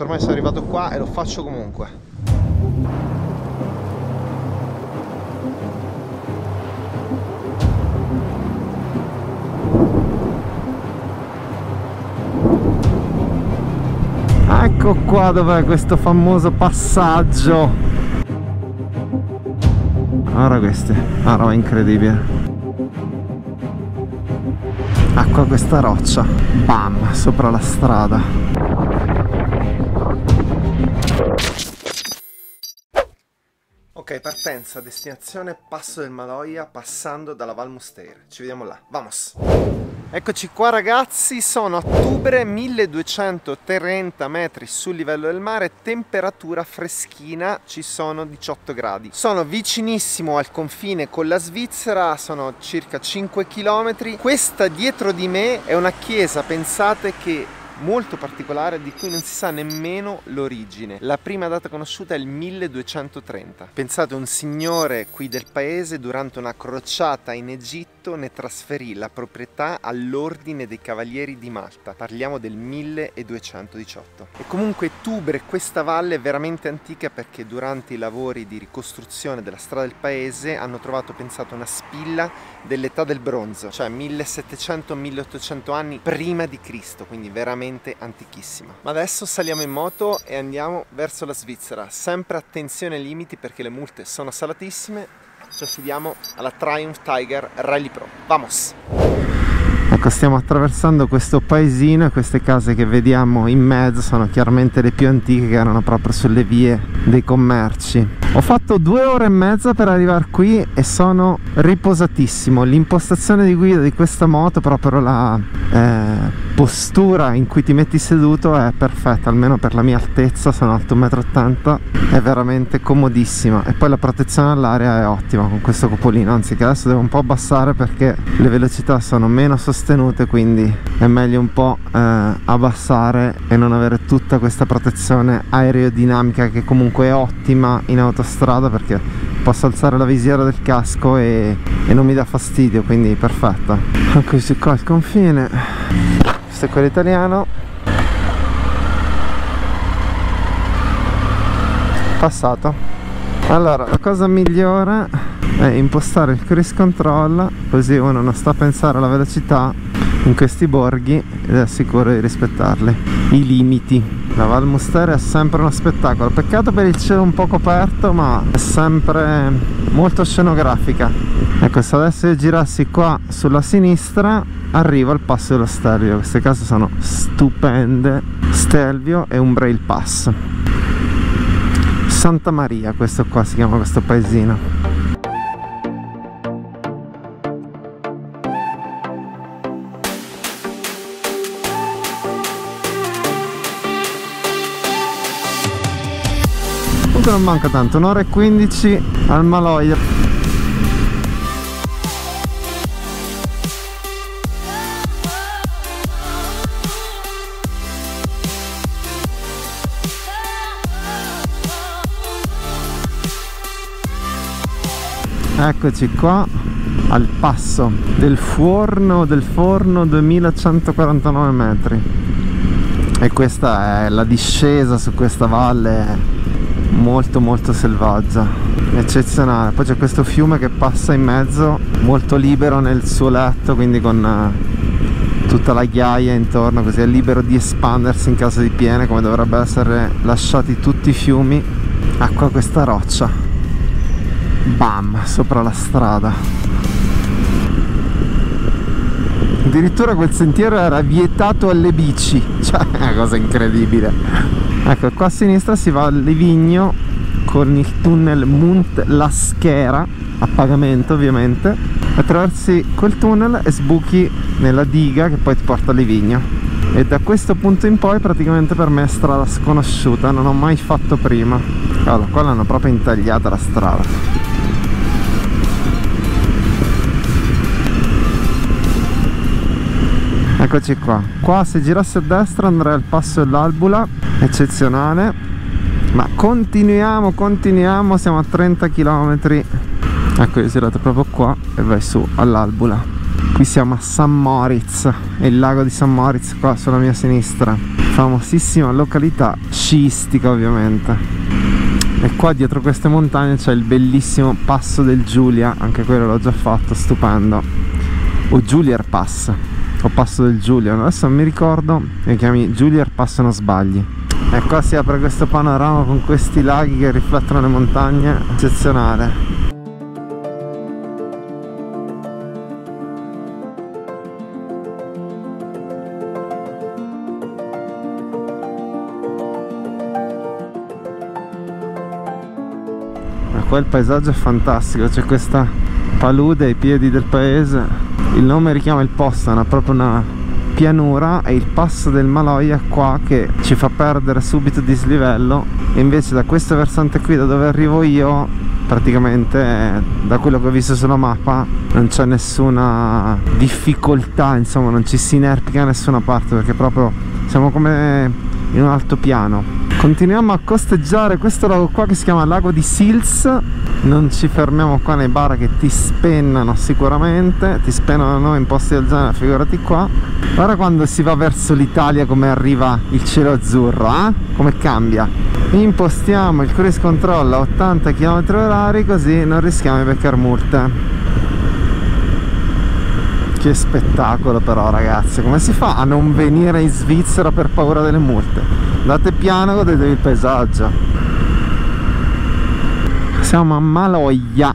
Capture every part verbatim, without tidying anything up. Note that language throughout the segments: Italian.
Ormai sono arrivato qua e lo faccio comunque. Ecco qua dov'è questo famoso passaggio. Guarda queste, una roba incredibile. Ecco questa roccia, bam, sopra la strada. Ok, partenza, destinazione Passo del Maloja, passando dalla Val Mustair. Ci vediamo là, vamos! Eccoci qua ragazzi, sono a Tubre, milleduecentotrenta metri sul livello del mare, temperatura freschina, ci sono diciotto gradi. Sono vicinissimo al confine con la Svizzera, sono circa cinque chilometri. Questa dietro di me è una chiesa, pensate che... molto particolare, di cui non si sa nemmeno l'origine. La prima data conosciuta è il milleduecentotrenta. Pensate, un signore qui del paese durante una crociata in Egitto ne trasferì la proprietà all'ordine dei Cavalieri di Malta. Parliamo del milleduecentodiciotto. E comunque Tubre, questa valle è veramente antica, perché durante i lavori di ricostruzione della strada del paese hanno trovato, pensate, una spilla dell'età del bronzo, cioè millesettecento milleottocento anni prima di Cristo, quindi veramente antichissima. Ma adesso saliamo in moto e andiamo verso la Svizzera. Sempre attenzione ai limiti, perché le multe sono salatissime. Ci affidiamo alla Triumph Tiger Rally Pro. Vamos! Ecco, stiamo attraversando questo paesino e queste case che vediamo in mezzo sono chiaramente le più antiche, che erano proprio sulle vie dei commerci. Ho fatto due ore e mezza per arrivare qui e sono riposatissimo. L'impostazione di guida di questa moto, proprio la eh, postura in cui ti metti seduto, è perfetta, almeno per la mia altezza, sono alto un metro e ottanta, è veramente comodissima. E poi la protezione all'aria è ottima con questo cupolino, anzi che adesso devo un po' abbassare perché le velocità sono meno sostenute, quindi è meglio un po' eh, abbassare e non avere tutta questa protezione aerodinamica, che comunque è ottima in autostrada perché posso alzare la visiera del casco e, e non mi dà fastidio, quindi perfetta. Eccoci qua al confine. Questo è quello italiano. Passato. Allora, la cosa migliore è impostare il cruise control, così uno non sta a pensare alla velocità in questi borghi ed è sicuro di rispettarli, i limiti. La Val Mustair è sempre uno spettacolo, peccato per il cielo un po' coperto, ma è sempre molto scenografica. Ecco, se adesso io girassi qua sulla sinistra arrivo al Passo dello Stelvio. Queste case sono stupende, Stelvio e Umbrail Pass. Santa Maria, questo qua si chiama questo paesino. Non manca tanto, un'ora e quindici al Maloja. Eccoci qua al passo del Forno, del Forno, duemilacentoquarantanove metri. E questa è la discesa su questa valle, molto molto selvaggia, eccezionale. Poi c'è questo fiume che passa in mezzo, molto libero nel suo letto, quindi con tutta la ghiaia intorno, così è libero di espandersi in caso di piene, come dovrebbero essere lasciati tutti i fiumi. Ecco questa roccia, bam, sopra la strada. Addirittura quel sentiero era vietato alle bici, cioè è una cosa incredibile. Ecco, qua a sinistra si va a Livigno con il tunnel Munt Laschera, a pagamento ovviamente. Attraversi quel tunnel e sbuchi nella diga che poi ti porta a Livigno. E da questo punto in poi praticamente per me è strada sconosciuta, non ho mai fatto prima. Allora, qua l'hanno proprio intagliata la strada. Eccoci qua. Qua se girassi a destra andrei al Passo dell'Albula, eccezionale. Ma continuiamo, continuiamo, siamo a trenta chilometri. Ecco, io ho girato proprio qua e vai su all'Albula. Qui siamo a San Moritz e il lago di San Moritz qua sulla mia sinistra, famosissima località sciistica ovviamente. E qua dietro queste montagne c'è il bellissimo Passo del Giulia, anche quello l'ho già fatto, stupendo, o Julier Pass o Passo del Giulia, adesso non mi ricordo, e chiami Julier Pass non sbagli. E qua si apre questo panorama con questi laghi che riflettono le montagne, eccezionale. Poi il paesaggio è fantastico, c'è questa palude ai piedi del paese, il nome richiama il posto, è una, proprio una pianura, e il passo del Maloja qua che ci fa perdere subito dislivello, e invece da questo versante qui, da dove arrivo io, praticamente da quello che ho visto sulla mappa non c'è nessuna difficoltà, insomma non ci si inerpica da nessuna parte, perché proprio siamo come in un altopiano. Continuiamo a costeggiare questo lago qua che si chiama Lago di Sils. Non ci fermiamo qua nei bar che ti spennano sicuramente, ti spennano noi in posti del genere, figurati qua. Guarda quando si va verso l'Italia come arriva il cielo azzurro, eh? Come cambia. Impostiamo il cruise control a ottanta chilometri orari così non rischiamo di beccar multe. Che spettacolo però ragazzi, come si fa a non venire in Svizzera per paura delle multe? Andate piano, godetevi il paesaggio. Siamo a Maloja.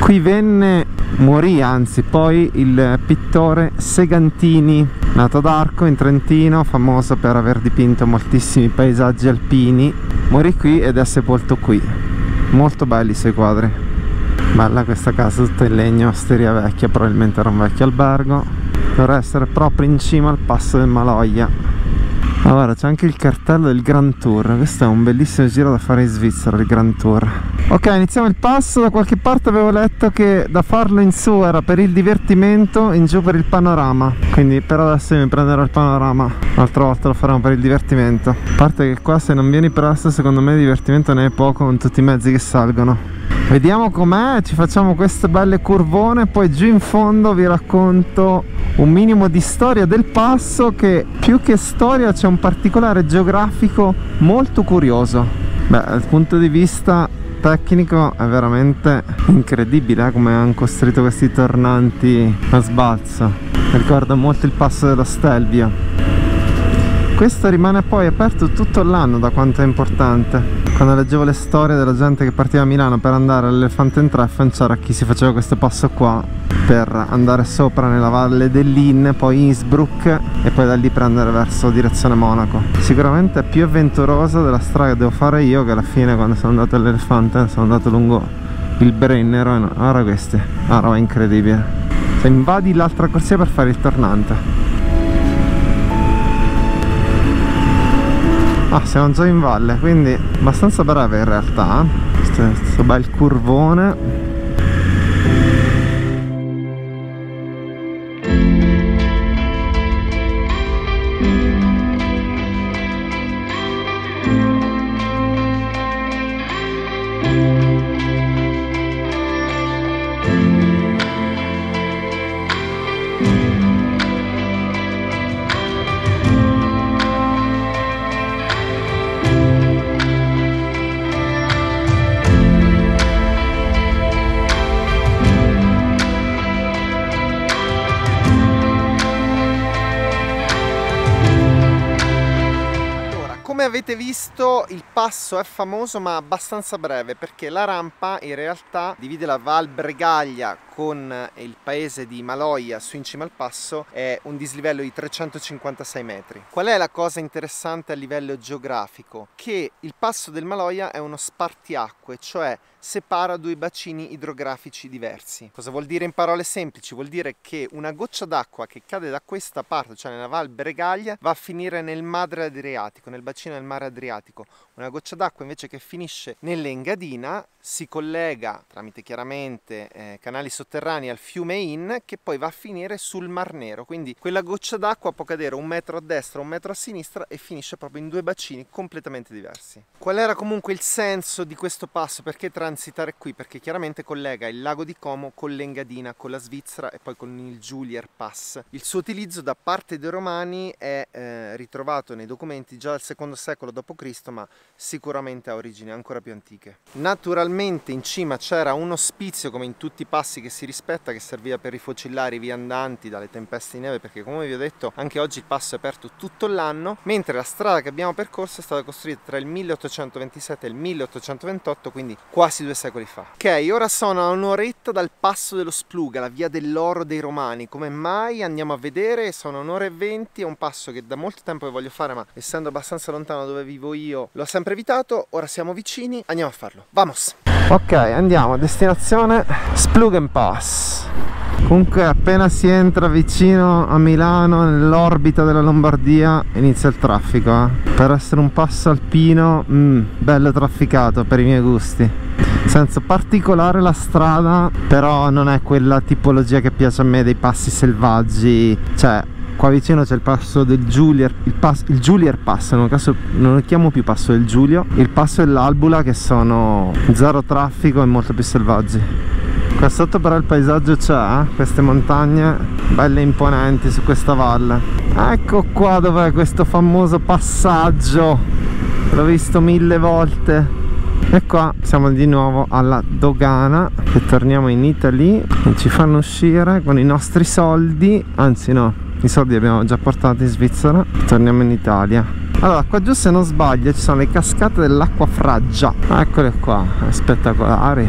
Qui venne, morì anzi poi, il pittore Segantini, nato ad Arco in Trentino, famoso per aver dipinto moltissimi paesaggi alpini. Morì qui ed è sepolto qui. Molto belli i suoi quadri. Bella questa casa tutta in legno, osteria vecchia, probabilmente era un vecchio albergo. Dovrà essere proprio in cima al passo del Maloja. Allora c'è anche il cartello del Grand Tour, questo è un bellissimo giro da fare in Svizzera, il Grand Tour. Ok, iniziamo il passo, da qualche parte avevo letto che da farlo in su era per il divertimento, in giù per il panorama. Quindi per adesso io mi prenderò il panorama, un'altra volta lo faremo per il divertimento. A parte che qua se non vieni presto secondo me il divertimento ne è poco con tutti i mezzi che salgono. Vediamo com'è, ci facciamo queste belle curvone, poi giù in fondo vi racconto un minimo di storia del passo, che più che storia c'è un particolare geografico molto curioso. Beh, dal punto di vista tecnico è veramente incredibile eh, come hanno costruito questi tornanti a sbalzo, ricorda molto il passo dello Stelvio. Questo rimane poi aperto tutto l'anno, da quanto è importante. Quando leggevo le storie della gente che partiva a Milano per andare all'Elefante in Treffen, c'era chi si faceva questo passo qua per andare sopra nella valle dell'Inn, poi Innsbruck e poi da lì prendere verso direzione Monaco. Sicuramente è più avventurosa della strada che devo fare io, che alla fine quando sono andato all'Elefante sono andato lungo il Brennero e no, guarda questi, una roba incredibile. Se invadi l'altra corsia per fare il tornante. Ah, siamo già in valle, quindi abbastanza breve in realtà. Questo, questo bel curvone. Avete visto, il passo è famoso ma abbastanza breve, perché la rampa in realtà divide la Val Bregaglia con il paese di Maloja su in cima al passo, è un dislivello di trecentocinquantasei metri. Qual è la cosa interessante a livello geografico? Che il passo del Maloja è uno spartiacque, cioè separa due bacini idrografici diversi. Cosa vuol dire in parole semplici? Vuol dire che una goccia d'acqua che cade da questa parte, cioè nella Val Bregaglia, va a finire nel Mar Adriatico, nel bacino vicino al Mar Adriatico. Una goccia d'acqua invece che finisce nell'Engadina si collega tramite chiaramente eh, canali sotterranei al fiume Inn, che poi va a finire sul Mar Nero. Quindi quella goccia d'acqua può cadere un metro a destra, un metro a sinistra e finisce proprio in due bacini completamente diversi. Qual era comunque il senso di questo passo? Perché transitare qui? Perché chiaramente collega il lago di Como con l'Engadina, con la Svizzera e poi con il Julier Pass. Il suo utilizzo da parte dei romani è eh, ritrovato nei documenti già dal secondo secolo dopo Cristo, ma sicuramente ha origini ancora più antiche. Naturalmente in cima c'era un ospizio, come in tutti i passi che si rispetta, che serviva per rifocillare i viandanti dalle tempeste di neve, perché come vi ho detto anche oggi il passo è aperto tutto l'anno, mentre la strada che abbiamo percorso è stata costruita tra il milleottocentoventisette e il milleottocentoventotto, quindi quasi due secoli fa. Ok, ora sono a un'oretta dal passo dello Spluga, la via dell'oro dei romani. Come mai? Andiamo a vedere. Sono un'ora e venti, è un passo che da molto tempo che voglio fare, ma essendo abbastanza lontano dove vivo io l'ho sempre evitato. Ora siamo vicini, andiamo a farlo. Vamos! Ok, andiamo a destinazione Splügen Pass. Comunque appena si entra vicino a Milano, nell'orbita della Lombardia, inizia il traffico, eh. Per essere un passo alpino, mm, bello trafficato per i miei gusti. Senso particolare la strada, però non è quella tipologia che piace a me dei passi selvaggi. Cioè, qua vicino c'è il passo del Julier, il, pass, il Julier Pass, non, caso, non lo chiamo più passo del Giulio, il passo dell'Albula, che sono zero traffico e molto più selvaggi. Qua sotto però il paesaggio c'è, eh? Queste montagne belle imponenti su questa valle. Ecco qua dov'è questo famoso passaggio, l'ho visto mille volte. E qua siamo di nuovo alla dogana e torniamo in Italia e ci fanno uscire con i nostri soldi, anzi no, i soldi li abbiamo già portati in Svizzera, torniamo in Italia. Allora qua giù, se non sbaglio, ci sono le cascate dell'Acqua Fraggia. Eccole qua, spettacolari,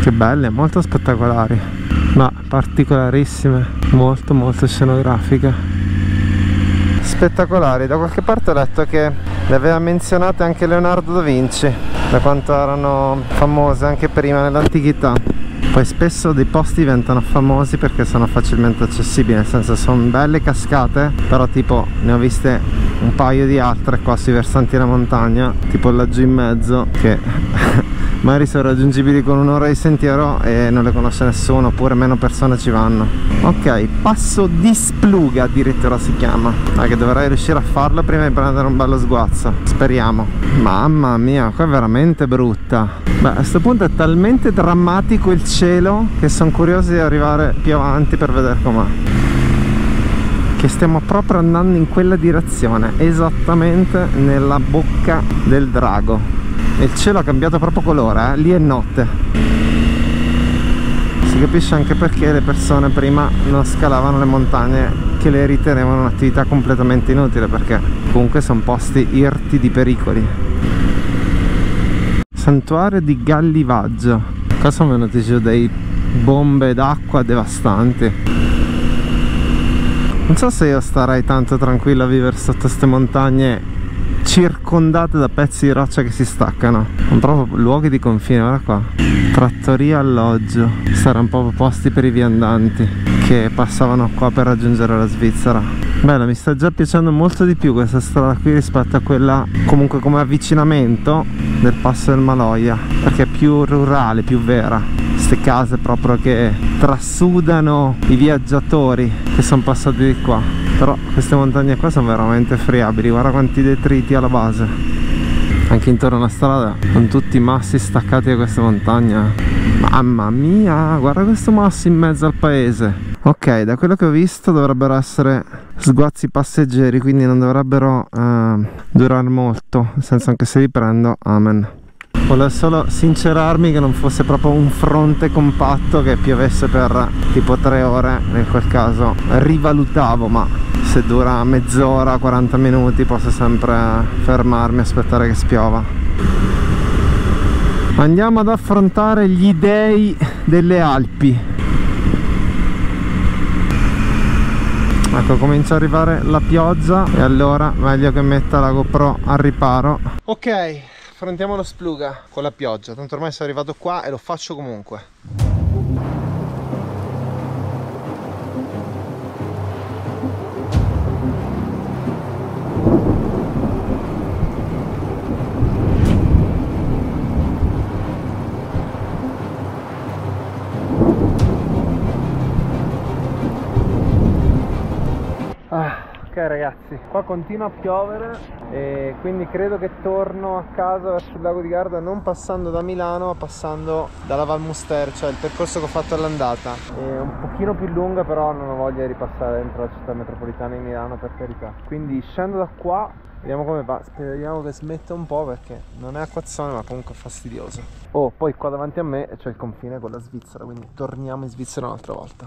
che belle, molto spettacolari, ma particolarissime, molto molto scenografiche, spettacolari. Da qualche parte ho letto che le aveva menzionate anche Leonardo da Vinci, da quanto erano famose anche prima nell'antichità. Poi spesso dei posti diventano famosi perché sono facilmente accessibili, nel senso sono belle cascate, però tipo ne ho viste un paio di altre qua sui versanti della montagna, tipo laggiù in mezzo, che magari sono raggiungibili con un'ora di sentiero e non le conosce nessuno, oppure meno persone ci vanno. Ok, passo di Spluga addirittura si chiama, ah, che dovrei riuscire a farlo prima di prendere un bello sguazzo, speriamo. Mamma mia, qua è veramente brutta. Beh, a questo punto è talmente drammatico il cielo che sono curioso di arrivare più avanti per vedere com'è, che stiamo proprio andando in quella direzione, esattamente nella bocca del drago. Il cielo ha cambiato proprio colore, eh? Lì è notte. Si capisce anche perché le persone prima non scalavano le montagne, che le ritenevano un'attività completamente inutile, perché comunque sono posti irti di pericoli. Santuario di Gallivaggio. Qua sono venuti giù dei bombe d'acqua devastanti. Non so se io starei tanto tranquillo a vivere sotto queste montagne circondate da pezzi di roccia che si staccano. Non trovo luoghi di confine, guarda qua. Trattoria, alloggio. Saranno proprio posti per i viandanti che passavano qua per raggiungere la Svizzera. Bella, mi sta già piacendo molto di più questa strada qui rispetto a quella, comunque come avvicinamento, del passo del Maloja, perché è più rurale, più vera. Queste case proprio che trasudano i viaggiatori che sono passati di qua. Però queste montagne qua sono veramente friabili, guarda quanti detriti alla base. Anche intorno alla strada con tutti i massi staccati da queste montagne. Mamma mia, guarda questo masso in mezzo al paese. Ok, da quello che ho visto dovrebbero essere sguazzi passeggeri, quindi non dovrebbero eh, durare molto, nel senso anche se li prendo, amen. Volevo solo sincerarmi che non fosse proprio un fronte compatto che piovesse per tipo tre ore, in quel caso rivalutavo, ma se dura mezz'ora, quaranta minuti posso sempre fermarmi e aspettare che spiova. Andiamo ad affrontare gli dei delle Alpi. Ecco, comincia ad arrivare la pioggia e allora meglio che metta la GoPro al riparo. Ok, affrontiamo lo Spluga con la pioggia, tanto ormai sono arrivato qua e lo faccio comunque. ragazzi, qua continua a piovere e quindi credo che torno a casa verso il lago di Garda non passando da Milano ma passando dalla Val Mustair, cioè il percorso che ho fatto all'andata è un pochino più lunga, però non ho voglia di ripassare dentro la città metropolitana di Milano, per carità. Quindi scendo da qua, vediamo come va, speriamo che smetta un po' perché non è acquazzone ma comunque è fastidioso. Oh, poi qua davanti a me c'è il confine con la Svizzera, quindi torniamo in Svizzera un'altra volta.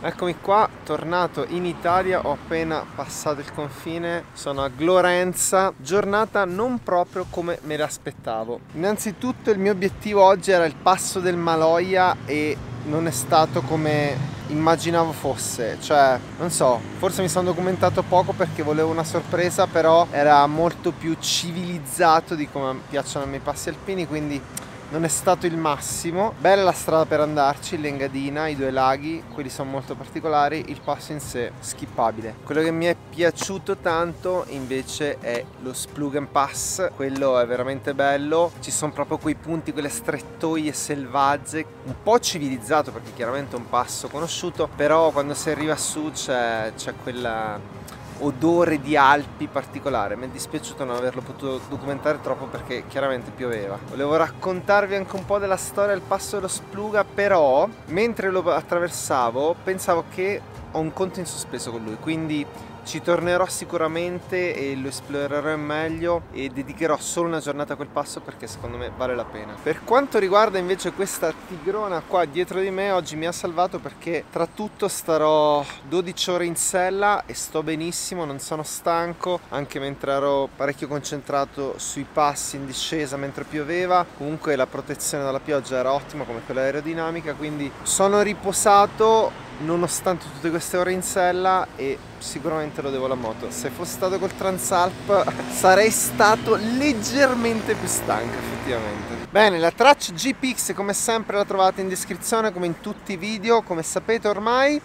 Eccomi qua, tornato in Italia, ho appena passato il confine, sono a Glorenza, giornata non proprio come me l'aspettavo. Innanzitutto il mio obiettivo oggi era il Passo del Maloja e non è stato come immaginavo fosse, cioè non so, forse mi sono documentato poco perché volevo una sorpresa, però era molto più civilizzato di come piacciono a me i passi alpini, quindi non è stato il massimo. Bella la strada per andarci, l'engadina, i due laghi, quelli sono molto particolari, il passo in sé skippabile. Quello che mi è piaciuto tanto invece è lo Splügen Pass, quello è veramente bello, ci sono proprio quei punti, quelle strettoie selvagge, un po' civilizzato perché chiaramente è un passo conosciuto, però quando si arriva su c'è quella odore di Alpi particolare. Mi è dispiaciuto non averlo potuto documentare troppo perché chiaramente pioveva. Volevo raccontarvi anche un po' della storia del Passo dello Spluga, però mentre lo attraversavo pensavo che ho un conto in sospeso con lui, quindi ci tornerò sicuramente e lo esplorerò meglio e dedicherò solo una giornata a quel passo perché secondo me vale la pena. Per quanto riguarda invece questa tigrona qua dietro di me, oggi mi ha salvato perché tra tutto starò dodici ore in sella e sto benissimo, non sono stanco, anche mentre ero parecchio concentrato sui passi in discesa mentre pioveva. Comunque la protezione dalla pioggia era ottima come quella aerodinamica, quindi sono riposato nonostante tutte queste ore in sella e sicuramente lo devo alla moto. Se fosse stato col Transalp sarei stato leggermente più stanco effettivamente. Bene, la traccia G P X come sempre la trovate in descrizione come in tutti i video, come sapete ormai.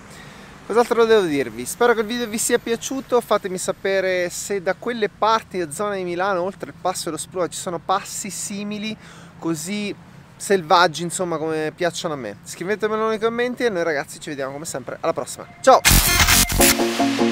Cos'altro devo dirvi? Spero che il video vi sia piaciuto, fatemi sapere se da quelle parti, da zona di Milano, oltre il Passo dello Spluga ci sono passi simili così selvaggi, insomma, come piacciono a me. Scrivetemelo nei commenti e noi ragazzi ci vediamo come sempre alla prossima. Ciao!